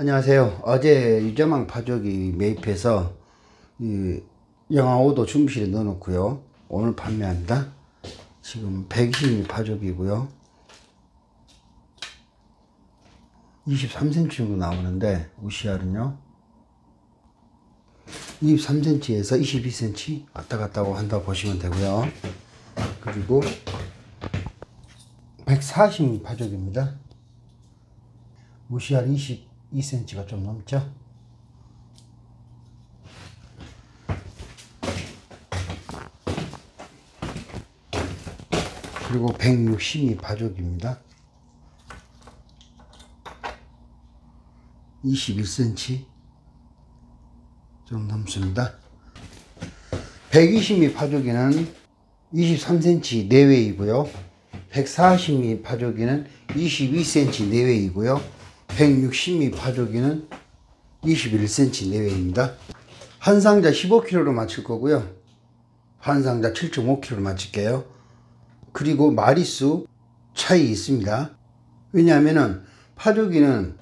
안녕하세요. 어제 유자망 파종기 매입해서 영하 5도 준비실에 넣어놓고요. 오늘 판매합니다. 지금 120mm 파종기고요. 23cm 정도 나오는데 우시알은요. 23cm에서 22cm 왔다갔다 한다고 보시면 되고요. 그리고 140mm 파종기입니다. 우시알 2cm가 좀 넘죠? 그리고 160mm 파종기입니다. 21cm 좀 넘습니다. 120mm 파종기는 23cm 내외이고요. 140mm 파종기는 22cm 내외이고요. 160mm 파종기는 21cm 내외입니다. 한 상자 15kg로 맞출 거고요. 한 상자 7.5kg로 맞출게요. 그리고 마리수 차이 있습니다. 왜냐하면은 파종기는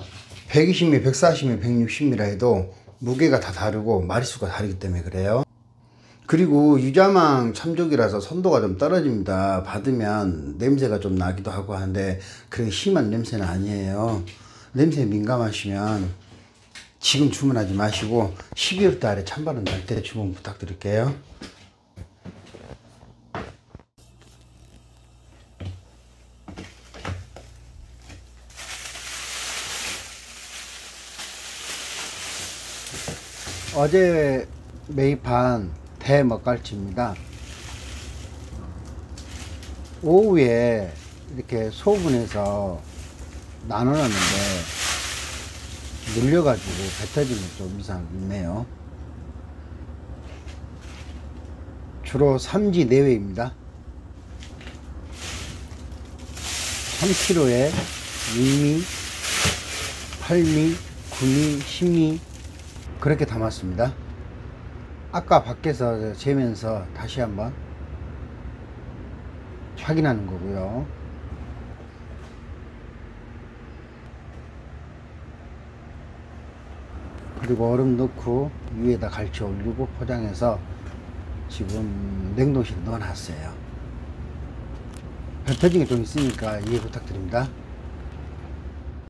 120mm, 140mm, 160mm라 해도 무게가 다 다르고 마리수가 다르기 때문에 그래요. 그리고 유자망 참조기라서 선도가 좀 떨어집니다. 받으면 냄새가 좀 나기도 하고 하는데 그렇게 심한 냄새는 아니에요. 냄새에 민감하시면 지금 주문하지 마시고 12월 달에 찬바람 날 때 주문 부탁드릴게요. 어제 매입한 대먹갈치입니다. 오후에 이렇게 소분해서 나눠놨는데 눌려가지고 뱉어지는 좀 이상하네요. 주로 3지 내외입니다. 3kg에 6미, 8미, 9미, 10미 그렇게 담았습니다. 아까 밖에서 재면서 다시 한번 확인하는 거고요. 그리고 얼음 넣고 위에다 갈치 올리고 포장해서 지금 냉동실에 넣어놨어요. 펼쳐진 게 좀 있으니까 이해 부탁드립니다.